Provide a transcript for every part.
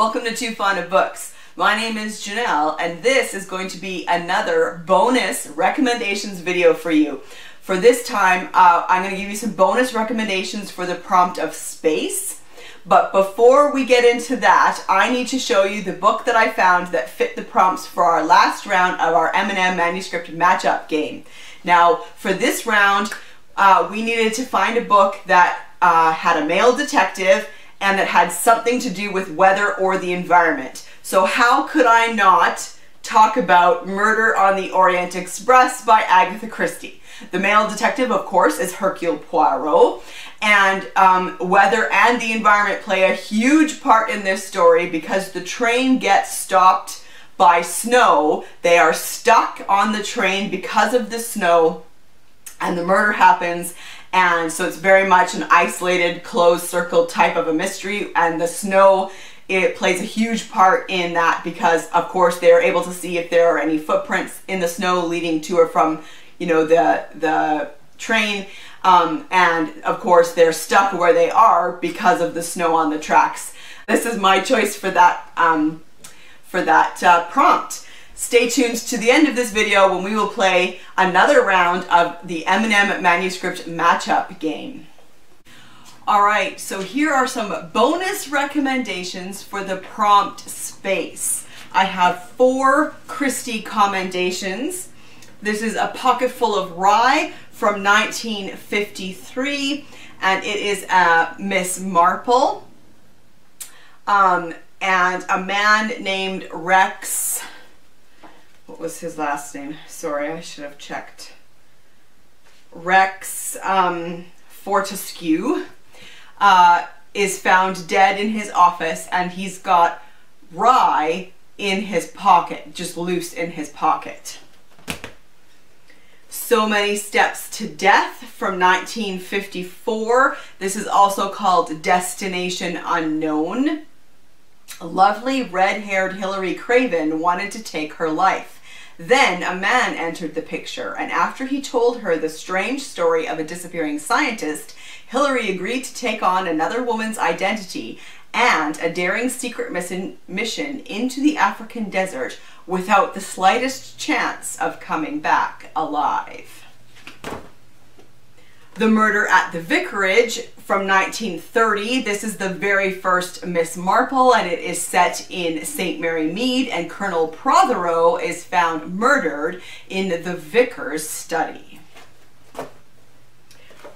Welcome to Too Fond of Books. My name is Janelle, and this is going to be another bonus recommendations video for you. For this time, I'm going to give you some bonus recommendations for the prompt of space. But before we get into that, I need to show you the book that I found that fit the prompts for our last round of our M&M manuscript matchup game. Now, for this round, we needed to find a book that had a male detective and that had something to do with weather or the environment. So how could I not talk about Murder on the Orient Express by Agatha Christie? The male detective, of course, is Hercule Poirot, and weather and the environment play a huge part in this story because the train gets stopped by snow. They are stuck on the train because of the snow, and the murder happens. And so it's very much an isolated, closed circle type of a mystery, and the snow, it plays a huge part in that because, of course, they're able to see if there are any footprints in the snow leading to or from, you know, the train. And of course, they're stuck where they are because of the snow on the tracks. This is my choice for that prompt. Stay tuned to the end of this video when we will play another round of the M&M manuscript matchup game. All right, so here are some bonus recommendations for the prompt space. I have 4 Christie commendations. This is A Pocket Full of Rye from 1953, and it is Miss Marple and a man named Rex. What was his last name? Sorry, I should have checked. Rex Fortescue is found dead in his office, and he's got rye in his pocket, just loose in his pocket. So Many Steps to Death from 1954. This is also called Destination Unknown. Lovely red-haired Hilary Craven wanted to take her life. Then a man entered the picture, and after he told her the strange story of a disappearing scientist, Hilary agreed to take on another woman's identity and a daring secret mission into the African desert without the slightest chance of coming back alive. The Murder at the Vicarage from 1930. This is the very first Miss Marple, and it is set in St. Mary Mead, and Colonel Prothero is found murdered in the vicar's study.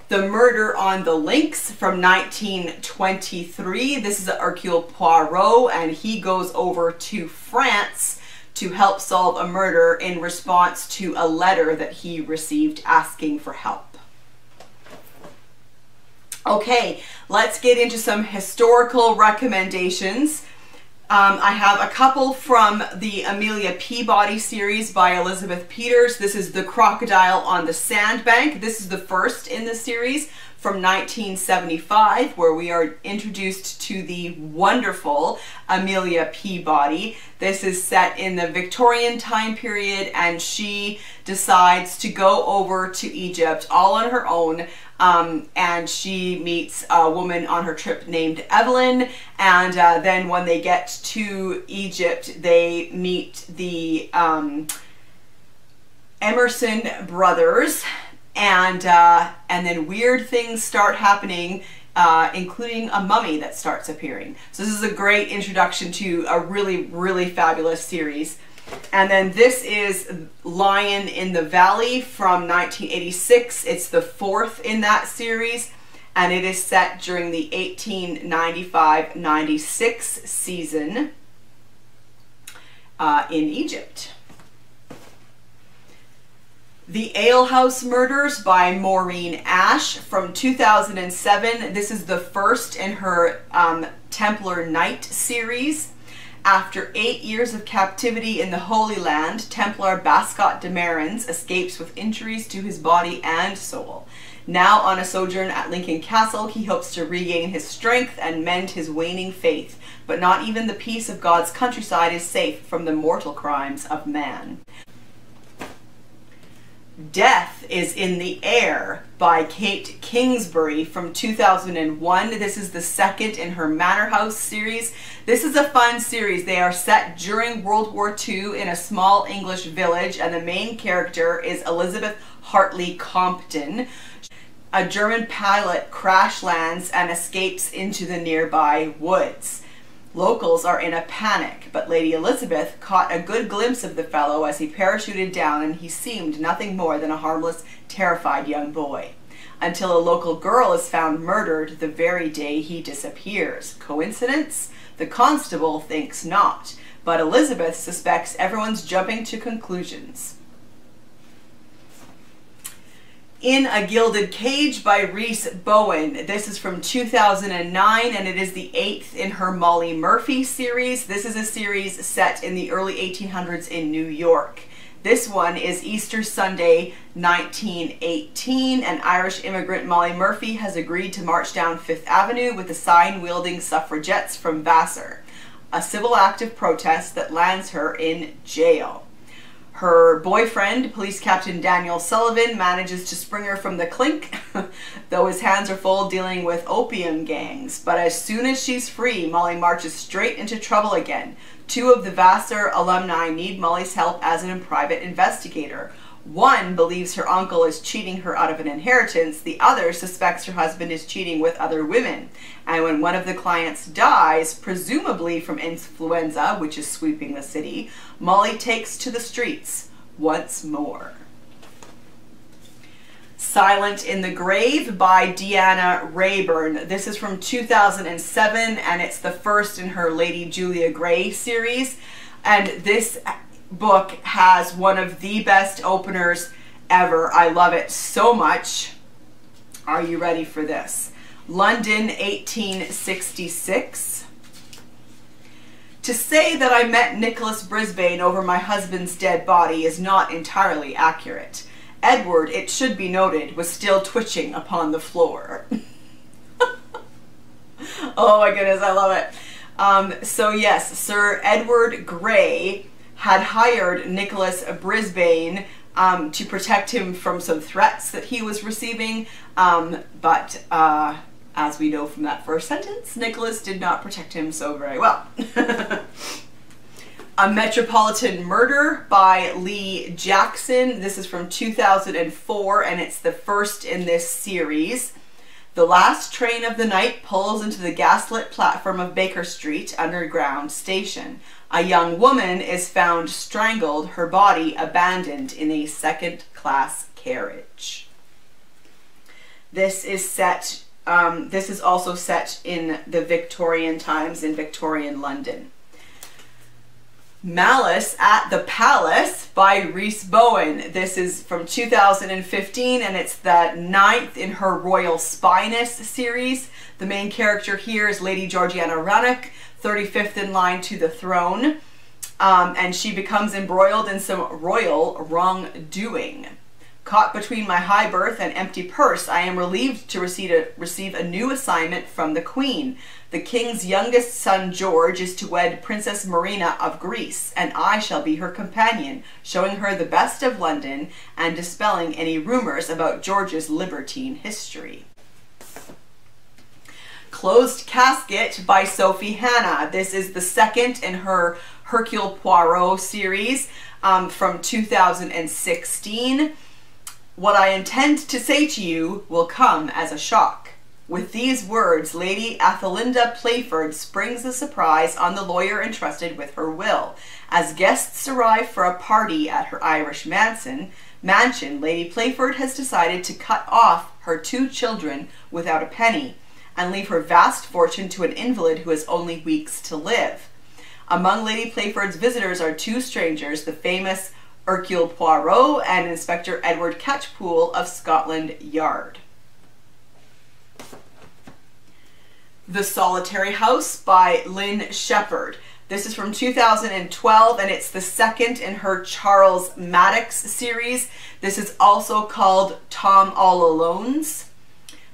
The Murder on the Links from 1923. This is Hercule Poirot, and he goes over to France to help solve a murder in response to a letter that he received asking for help. Okay, let's get into some historical recommendations. I have a couple from the Amelia Peabody series by Elizabeth Peters. This is The Crocodile on the Sandbank. This is the first in the series from 1975, where we are introduced to the wonderful Amelia Peabody. This is set in the Victorian time period, and she decides to go over to Egypt all on her own, and she meets a woman on her trip named Evelyn, and then when they get to Egypt, they meet the Emerson brothers. And then weird things start happening, including a mummy that starts appearing. So this is a great introduction to a really, really fabulous series. And then this is Lion in the Valley from 1986. It's the 4th in that series, and it is set during the 1895-96 season in Egypt. The Alehouse Murders by Maureen Ash from 2007. This is the first in her Templar Knight series. After 8 years of captivity in the Holy Land, Templar Bascot de Marins escapes with injuries to his body and soul. Now on a sojourn at Lincoln Castle, he hopes to regain his strength and mend his waning faith. But not even the peace of God's countryside is safe from the mortal crimes of man. Death is in the Air by Kate Kingsbury from 2001. This is the second in her Manor House series. This is a fun series. They are set during World War II in a small English village, and the main character is Elizabeth Hartley Compton. A German pilot crash lands and escapes into the nearby woods. Locals are in a panic, but Lady Elizabeth caught a good glimpse of the fellow as he parachuted down, and he seemed nothing more than a harmless, terrified young boy. Until a local girl is found murdered the very day he disappears. Coincidence? The constable thinks not, but Elizabeth suspects everyone's jumping to conclusions. In a Gilded Cage by Rhys Bowen. This is from 2009, and it is the 8th in her Molly Murphy series. This is a series set in the early 1800s in New York. This one is Easter Sunday 1918. An Irish immigrant, Molly Murphy, has agreed to march down Fifth Avenue with the sign-wielding suffragettes from Vassar, a civil act of protest that lands her in jail. Her boyfriend, police captain Daniel Sullivan, manages to spring her from the clink, though his hands are full dealing with opium gangs. But as soon as she's free, Molly marches straight into trouble again. Two of the Vassar alumni need Molly's help as a private investigator. One believes her uncle is cheating her out of an inheritance. The other suspects her husband is cheating with other women. And when one of the clients dies, presumably from influenza, which is sweeping the city, Molly takes to the streets once more. Silent in the Grave by Deanna Rayburn. This is from 2007, and it's the first in her Lady Julia Gray series. And this book has one of the best openers ever. I love it so much. Are you ready for this? London, 1866. To say that I met Nicholas Brisbane over my husband's dead body is not entirely accurate. Edward, it should be noted, was still twitching upon the floor. Oh my goodness, I love it. So yes, Sir Edward Gray had hired Nicholas Brisbane to protect him from some threats that he was receiving, but as we know from that first sentence, Nicholas did not protect him so very well. A Metropolitan Murder by Lee Jackson. This is from 2004, and it's the first in this series. The last train of the night pulls into the gaslit platform of Baker Street Underground Station. A young woman is found strangled, her body abandoned in a second-class carriage. This is set. This is also set in the Victorian times in Victorian London. Malice at the Palace by Rhys Bowen. This is from 2015, and it's the 9th in her Royal Spyness series. The main character here is Lady Georgiana Renwick, 35th in line to the throne, and she becomes embroiled in some royal wrongdoing. Caught between my high birth and empty purse, I am relieved to receive a new assignment from the Queen. The King's youngest son, George, is to wed Princess Marina of Greece, and I shall be her companion, showing her the best of London and dispelling any rumors about George's libertine history. Closed Casket by Sophie Hannah. This is the second in her Hercule Poirot series from 2016. What I intend to say to you will come as a shock. With these words, Lady Athelinda Playford springs a surprise on the lawyer entrusted with her will. As guests arrive for a party at her Irish mansion, Lady Playford has decided to cut off her two children without a penny and leave her vast fortune to an invalid who has only weeks to live. Among Lady Playford's visitors are two strangers, the famous Hercule Poirot and Inspector Edward Catchpool of Scotland Yard. The Solitary House by Lynn Shepherd. This is from 2012, and it's the second in her Charles Maddox series. This is also called Tom All Alone's.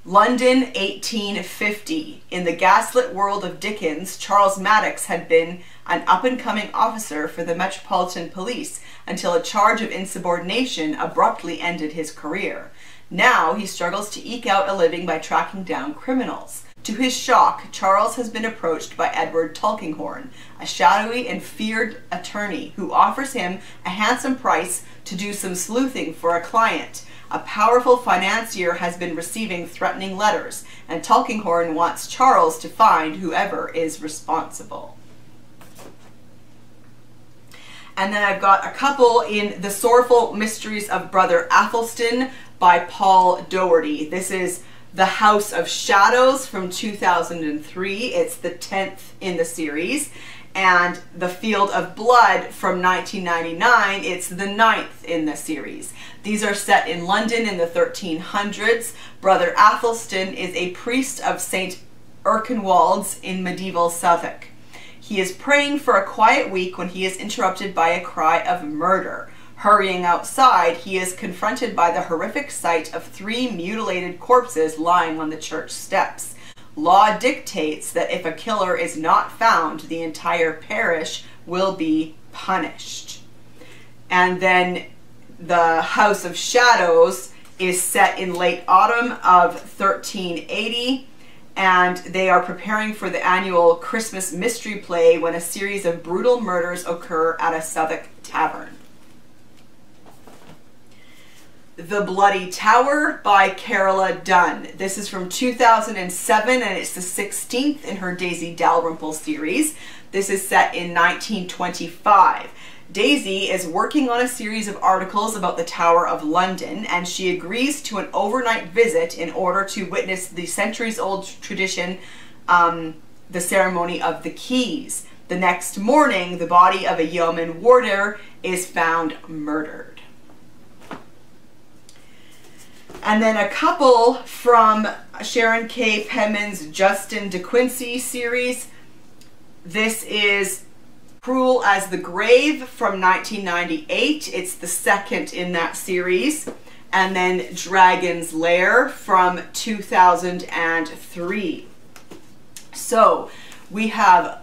London, 1850. In the gaslit world of Dickens, Charles Maddox had been an up-and-coming officer for the Metropolitan Police until a charge of insubordination abruptly ended his career. Now he struggles to eke out a living by tracking down criminals. To his shock, Charles has been approached by Edward Tulkinghorn, a shadowy and feared attorney who offers him a handsome price to do some sleuthing for a client. A powerful financier has been receiving threatening letters, and Tulkinghorn wants Charles to find whoever is responsible. And then I've got a couple in The Sorrowful Mysteries of Brother Athelstan by Paul Doherty. This is The House of Shadows from 2003. It's the 10th in the series. And The Field of Blood from 1999. It's the 9th in the series. These are set in London in the 1300s. Brother Athelstan is a priest of St. Erkenwald's in medieval Southwark. He is praying for a quiet week when he is interrupted by a cry of murder. Hurrying outside, he is confronted by the horrific sight of three mutilated corpses lying on the church steps. Law dictates that if a killer is not found, the entire parish will be punished. And then The House of Shadows is set in late autumn of 1380, and they are preparing for the annual Christmas mystery play when a series of brutal murders occur at a Southwark tavern. The Bloody Tower by Carola Dunn. This is from 2007 and it's the 16th in her Daisy Dalrymple series. This is set in 1925. Daisy is working on a series of articles about the Tower of London, and she agrees to an overnight visit in order to witness the centuries-old tradition, the ceremony of the keys. The next morning, the body of a yeoman warder is found murdered. And then a couple from Sharon K. Penman's Justin De Quincey series. This is Cruel as the Grave from 1998. It's the 2nd in that series. And then Dragon's Lair from 2003. So we have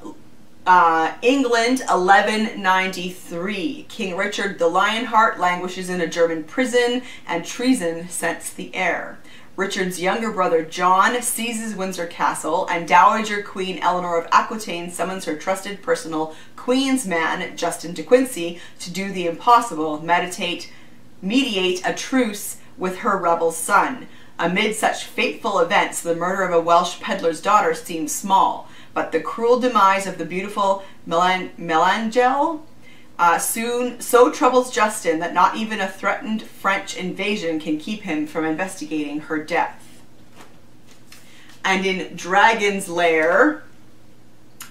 England, 1193. King Richard the Lionheart languishes in a German prison, and treason scents the air. Richard's younger brother John seizes Windsor Castle, and Dowager Queen Eleanor of Aquitaine summons her trusted personal Queen's man, Justin De Quincey, to do the impossible, mediate a truce with her rebel son. Amid such fateful events, the murder of a Welsh peddler's daughter seems small, but the cruel demise of the beautiful Melangel soon so troubles Justin that not even a threatened French invasion can keep him from investigating her death. And in Dragon's Lair,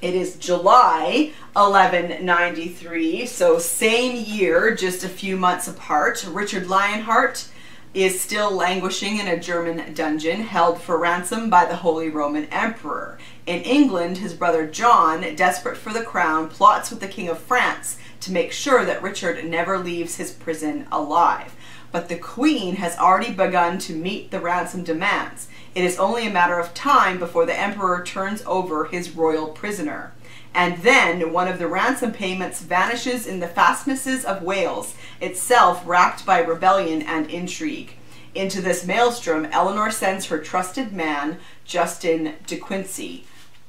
it is July 1193, so same year, just a few months apart. Richard Lionheart is still languishing in a German dungeon, held for ransom by the Holy Roman Emperor. In England, his brother John, desperate for the crown, plots with the King of France to make sure that Richard never leaves his prison alive. But the Queen has already begun to meet the ransom demands. It is only a matter of time before the Emperor turns over his royal prisoner. And then one of the ransom payments vanishes in the fastnesses of Wales, itself racked by rebellion and intrigue. Into this maelstrom, Eleanor sends her trusted man, Justin De Quincey.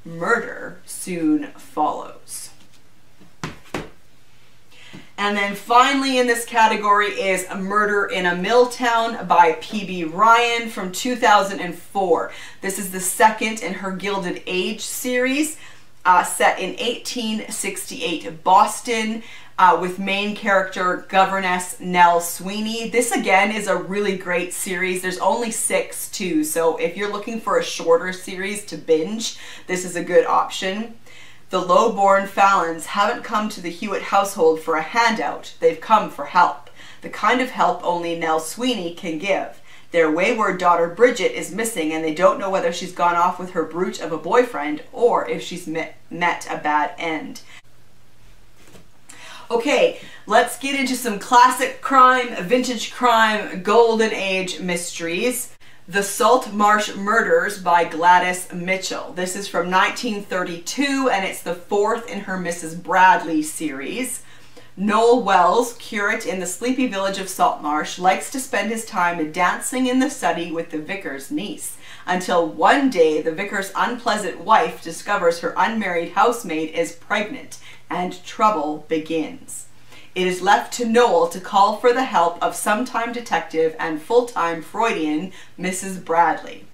Murder soon follows. And then finally in this category is Murder in a Mill Town by P.B. Ryan from 2004. This is the 2nd in her Gilded Age series. Set in 1868 Boston, with main character governess Nell Sweeney. This again is a really great series. There's only 6 too, so if you're looking for a shorter series to binge, this is a good option. The low-born Fallons haven't come to the Hewitt household for a handout. They've come for help, the kind of help only Nell Sweeney can give. Their wayward daughter Bridget is missing, and they don't know whether she's gone off with her brute of a boyfriend or if she's met a bad end. Okay, let's get into some classic crime, vintage crime, golden age mysteries. The Salt Marsh Murders by Gladys Mitchell. This is from 1932, and it's the fourth in her Mrs. Bradley series. Noel Wells, curate in the sleepy village of Saltmarsh, likes to spend his time dancing in the study with the vicar's niece, until one day the vicar's unpleasant wife discovers her unmarried housemaid is pregnant, and trouble begins. It is left to Noel to call for the help of sometime detective and full-time Freudian Mrs. Bradley.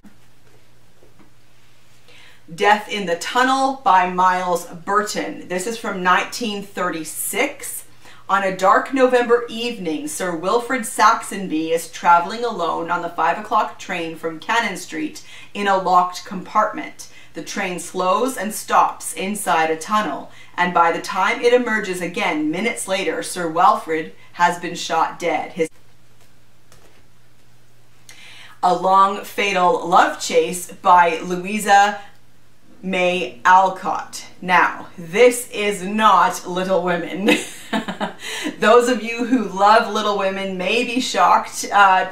Death in the Tunnel by Miles Burton. This is from 1936. On a dark November evening, Sir Wilfrid Saxonby is traveling alone on the 5 o'clock train from Cannon Street in a locked compartment. The train slows and stops inside a tunnel, and by the time it emerges again minutes later, Sir Wilfrid has been shot dead. A Long Fatal Love Chase by Louisa May Alcott. Now, this is not Little Women. Those of you who love Little Women may be shocked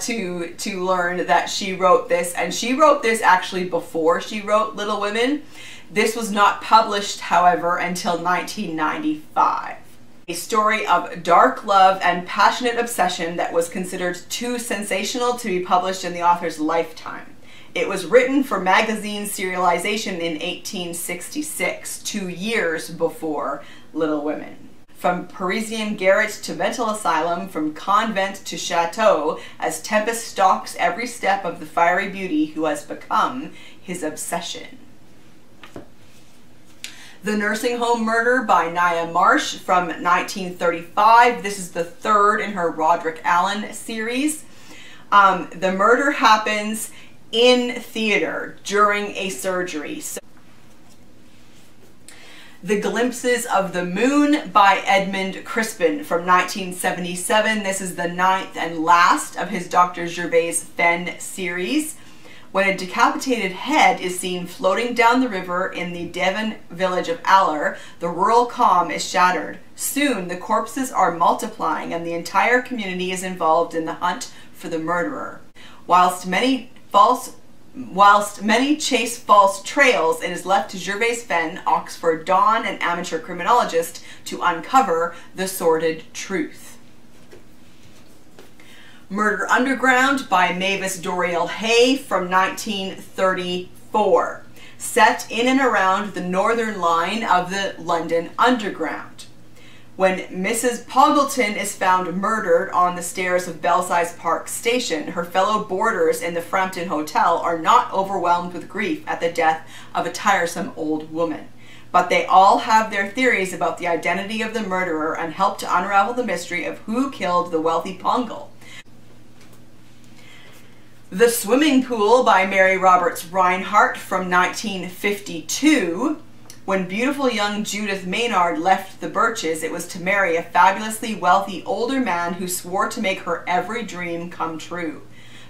to learn that she wrote this, and she wrote this actually before she wrote Little Women. This was not published, however, until 1995. A story of dark love and passionate obsession that was considered too sensational to be published in the author's lifetime. It was written for magazine serialization in 1866, 2 years before Little Women. From Parisian garret to mental asylum, from convent to chateau, as Tempest stalks every step of the fiery beauty who has become his obsession. The Nursing Home Murder by Nia Marsh from 1935. This is the third in her Roderick Allen series. The murder happens in theater during a surgery. So, The Glimpses of the Moon by Edmund Crispin from 1977. This is the ninth and last of his Dr. Gervase Fenn series. When a decapitated head is seen floating down the river in the Devon village of Aller, the rural calm is shattered. Soon the corpses are multiplying and the entire community is involved in the hunt for the murderer. Whilst many chase false trails, it is left to Gervase Fenn, Oxford Don, and amateur criminologist, to uncover the sordid truth. Murder Underground by Mavis Doriel Hay from 1934, set in and around the northern line of the London Underground. When Mrs. Poggleton is found murdered on the stairs of Belsize Park Station, her fellow boarders in the Frampton Hotel are not overwhelmed with grief at the death of a tiresome old woman. But they all have their theories about the identity of the murderer and help to unravel the mystery of who killed the wealthy Pongle. The Swimming Pool by Mary Roberts Rinehart from 1952. When beautiful young Judith Maynard left the Birches, it was to marry a fabulously wealthy older man who swore to make her every dream come true.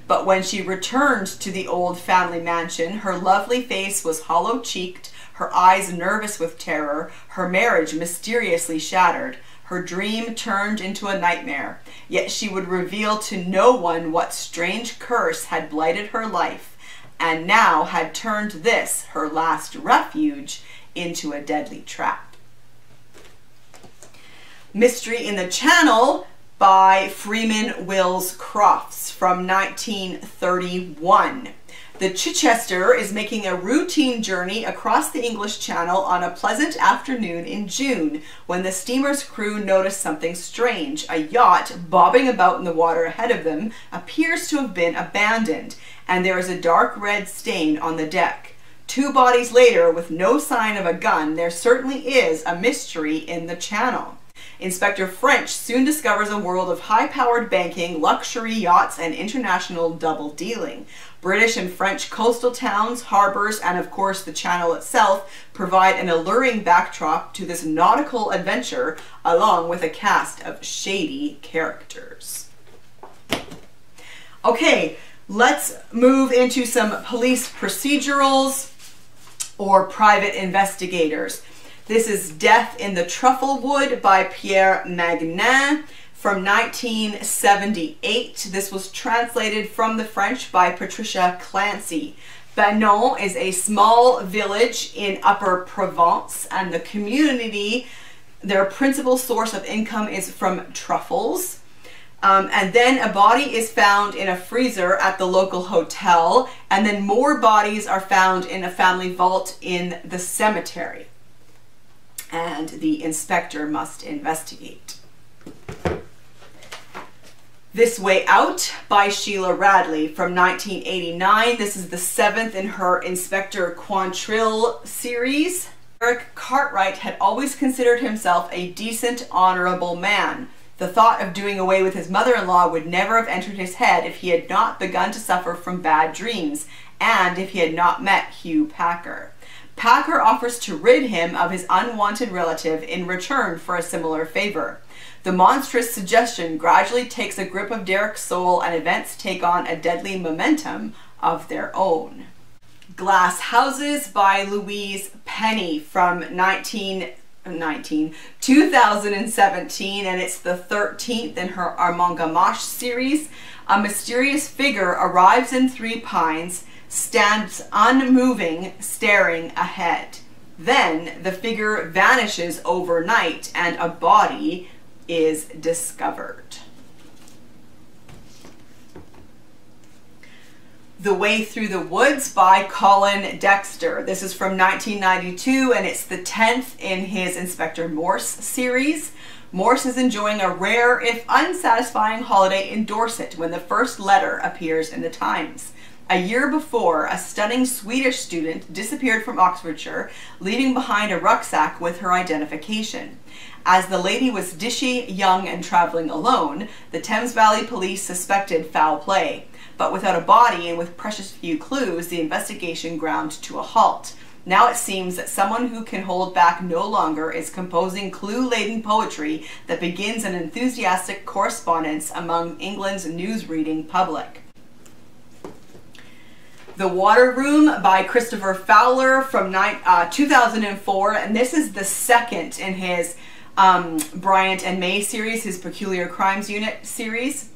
But when she returned to the old family mansion, her lovely face was hollow-cheeked, her eyes nervous with terror, her marriage mysteriously shattered, her dream turned into a nightmare. Yet she would reveal to no one what strange curse had blighted her life, and now had turned this, her last refuge, into a deadly trap. Mystery in the Channel by Freeman Wills Crofts from 1931. The Chichester is making a routine journey across the English Channel on a pleasant afternoon in June when the steamer's crew notice something strange. A yacht bobbing about in the water ahead of them appears to have been abandoned, and there is a dark red stain on the deck. 2 bodies later, with no sign of a gun, there certainly is a mystery in the Channel. Inspector French soon discovers a world of high-powered banking, luxury yachts, and international double-dealing. British and French coastal towns, harbors, and of course the Channel itself provide an alluring backdrop to this nautical adventure, along with a cast of shady characters. Okay, let's move into some police procedurals or private investigators. This is Death in the Trufflewood by Pierre Magnin from 1978. This was translated from the French by Patricia Clancy. Banon is a small village in Upper Provence, and the community, their principal source of income is from truffles. And then a body is found in a freezer at the local hotel, and then more bodies are found in a family vault in the cemetery. And the inspector must investigate. This Way Out by Sheila Radley from 1989. This is the 7th in her Inspector Quantrill series. Eric Cartwright had always considered himself a decent, honorable man. The thought of doing away with his mother-in-law would never have entered his head if he had not begun to suffer from bad dreams, and if he had not met Hugh Packer. Packer offers to rid him of his unwanted relative in return for a similar favor. The monstrous suggestion gradually takes a grip of Derek's soul, and events take on a deadly momentum of their own. Glass Houses by Louise Penny from 2017, and it's the 13th in her Armand Gamache series. A mysterious figure arrives in Three Pines, stands unmoving, staring ahead. Then the figure vanishes overnight and a body is discovered. The Way Through the Woods by Colin Dexter. This is from 1992, and it's the 10th in his Inspector Morse series. Morse is enjoying a rare, if unsatisfying, holiday in Dorset when the first letter appears in the Times. A year before, a stunning Swedish student disappeared from Oxfordshire, leaving behind a rucksack with her identification. As the lady was dishy, young, and traveling alone, the Thames Valley Police suspected foul play. But without a body and with precious few clues, the investigation ground to a halt. Now it seems that someone who can hold back no longer is composing clue-laden poetry that begins an enthusiastic correspondence among England's news-reading public. The Water Room by Christopher Fowler from 2004, and this is the 2nd in his Bryant and May series, his Peculiar Crimes Unit series.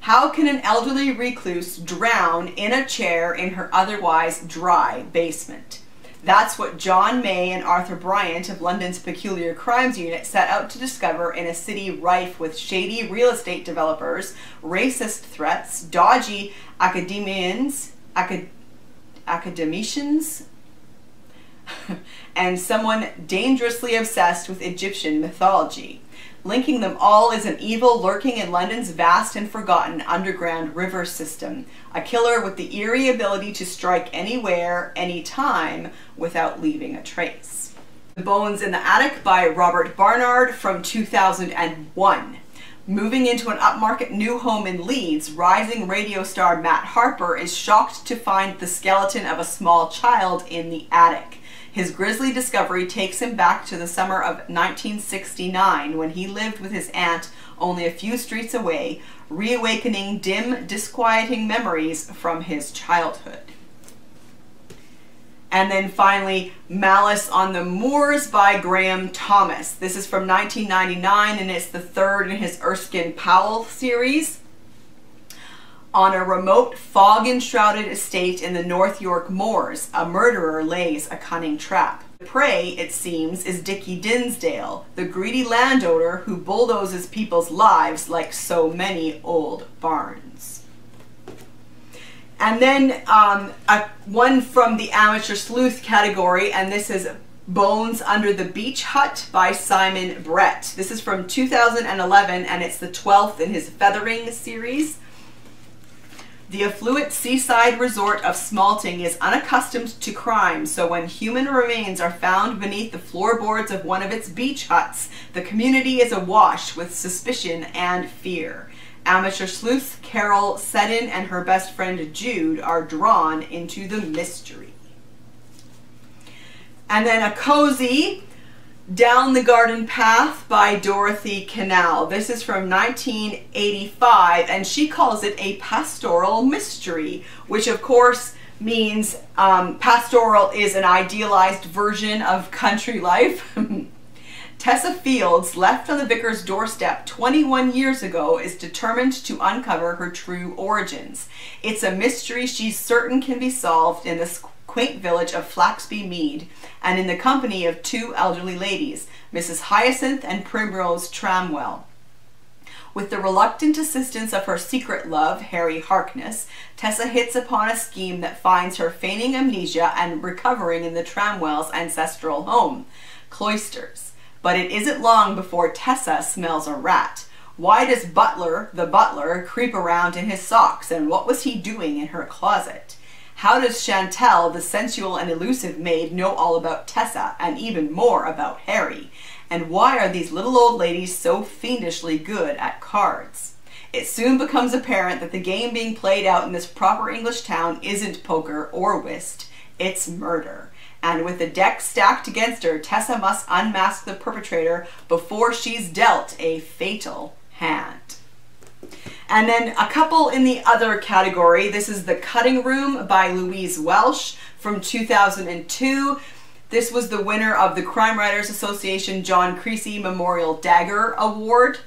How can an elderly recluse drown in a chair in her otherwise dry basement? That's what John May and Arthur Bryant of London's Peculiar Crimes Unit set out to discover in a city rife with shady real estate developers, racist threats, dodgy academicians, and someone dangerously obsessed with Egyptian mythology. Linking them all is an evil lurking in London's vast and forgotten underground river system, a killer with the eerie ability to strike anywhere, anytime, without leaving a trace. The Bones in the Attic by Robert Barnard from 2001. Moving into an upmarket new home in Leeds, rising radio star Matt Harper is shocked to find the skeleton of a small child in the attic. His grisly discovery takes him back to the summer of 1969 when he lived with his aunt only a few streets away, reawakening dim, disquieting memories from his childhood. And then finally, Malice on the Moors by Graham Thomas. This is from 1999, and it's the 3rd in his Erskine Powell series. On a remote, fog-enshrouded estate in the North York moors, a murderer lays a cunning trap. The prey, it seems, is Dickie Dinsdale, the greedy landowner who bulldozes people's lives like so many old barns. And then one from the amateur sleuth category, and this is Bones Under the Beach Hut by Simon Brett. This is from 2011, and it's the 12th in his Feathering series. The affluent seaside resort of Smalting is unaccustomed to crime, so when human remains are found beneath the floorboards of one of its beach huts, the community is awash with suspicion and fear. Amateur sleuth Carol Seddon and her best friend Jude are drawn into the mystery. And then a cozy Down the Garden Path by Dorothy Cannell. This is from 1985, and she calls it a pastoral mystery, which of course means pastoral is an idealized version of country life. Tessa Fields, left on the vicar's doorstep 21 years ago, is determined to uncover her true origins. It's a mystery she's certain can be solved in this quaint village of Flaxby Mead, and in the company of two elderly ladies, Mrs. Hyacinth and Primrose Tramwell. With the reluctant assistance of her secret love, Harry Harkness, Tessa hits upon a scheme that finds her feigning amnesia and recovering in the Tramwell's ancestral home, Cloisters. But it isn't long before Tessa smells a rat. Why does Butler, the butler, creep around in his socks, and what was he doing in her closet? How does Chantel, the sensual and elusive maid, know all about Tessa, and even more about Harry? And why are these little old ladies so fiendishly good at cards? It soon becomes apparent that the game being played out in this proper English town isn't poker or whist, it's murder. And with the deck stacked against her, Tessa must unmask the perpetrator before she's dealt a fatal hand. And then a couple in the other category. This is The Cutting Room by Louise Welsh from 2002. This was the winner of the Crime Writers Association John Creasy Memorial Dagger Award.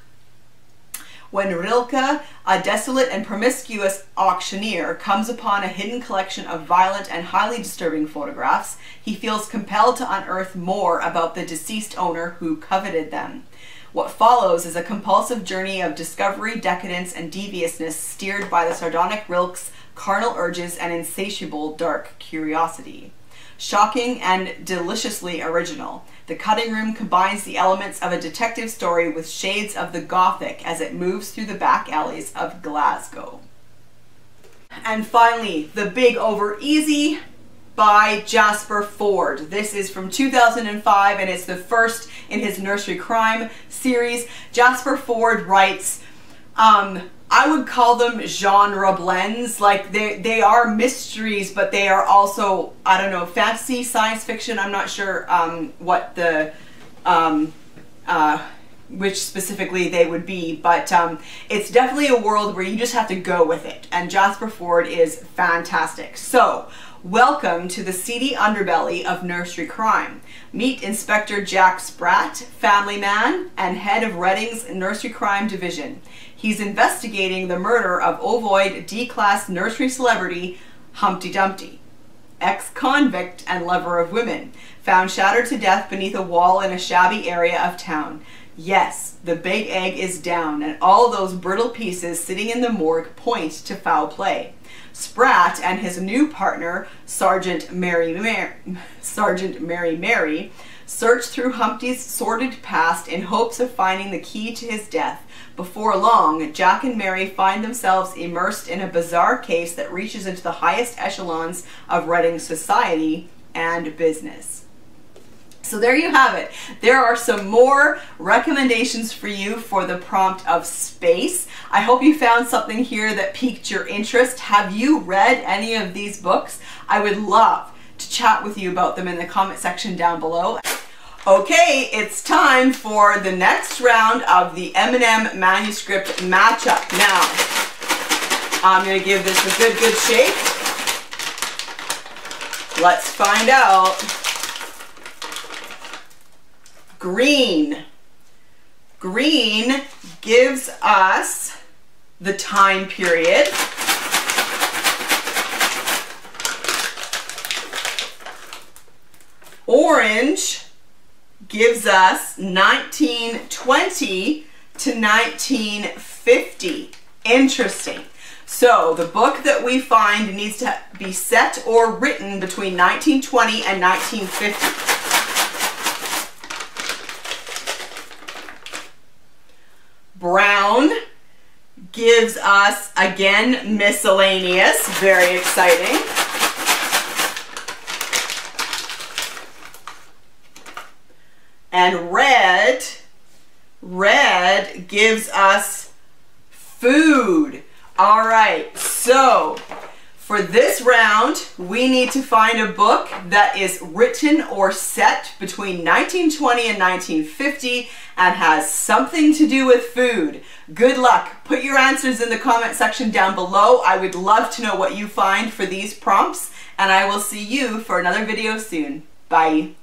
When Rilke, a desolate and promiscuous auctioneer, comes upon a hidden collection of violent and highly disturbing photographs, he feels compelled to unearth more about the deceased owner who coveted them. What follows is a compulsive journey of discovery, decadence, and deviousness steered by the sardonic Rilke's carnal urges and insatiable dark curiosity. Shocking and deliciously original, The Cutting Room combines the elements of a detective story with shades of the Gothic as it moves through the back alleys of Glasgow. And finally, The Big Over Easy by Jasper Ford. This is from 2005, and it's the first in his nursery crime series. Jasper Ford writes, I would call them genre blends. Like they are mysteries, but they are also, I don't know, fantasy, science fiction. I'm not sure what the which specifically they would be, but it's definitely a world where you just have to go with it. And Jasper Ford is fantastic. So welcome to the seedy underbelly of nursery crime. Meet Inspector Jack Spratt, family man and head of Reading's nursery crime division. He's investigating the murder of Ovoid D-class nursery celebrity Humpty Dumpty, ex-convict and lover of women, found shattered to death beneath a wall in a shabby area of town. Yes, the big egg is down, and all those brittle pieces sitting in the morgue point to foul play. Spratt and his new partner, Sergeant Mary Mary, search through Humpty's sordid past in hopes of finding the key to his death. Before long, Jack and Mary find themselves immersed in a bizarre case that reaches into the highest echelons of Reading society and business. So there you have it. There are some more recommendations for you for the prompt of space. I hope you found something here that piqued your interest. Have you read any of these books? I would love to chat with you about them in the comment section down below. Okay, it's time for the next round of the M&M manuscript matchup. Now, I'm going to give this a good shake. Let's find out. Green. Green gives us the time period. Orange gives us 1920 to 1950. Interesting. So the book that we find needs to be set or written between 1920 and 1950. Brown gives us, again, miscellaneous. Very exciting. And red gives us food. All right, so for this round, we need to find a book that is written or set between 1920 and 1950 and has something to do with food. Good luck. Put your answers in the comment section down below. I would love to know what you find for these prompts, and I will see you for another video soon. Bye.